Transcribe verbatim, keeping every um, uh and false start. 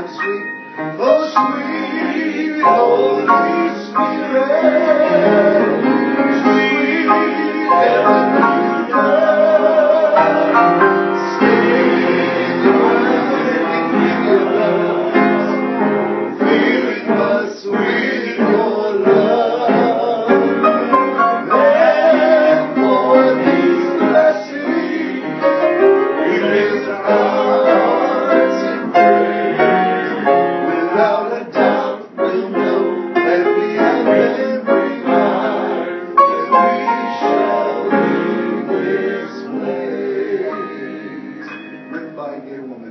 and sweet, oh sweet Holy Spirit, sweet heavenly love, sweet heavenly love, filling us with your love. And for this blessing, we lift our hearts in prayer. Without a doubt, we'll know that we have every heart, that we shall leave this place. Written by a gay woman.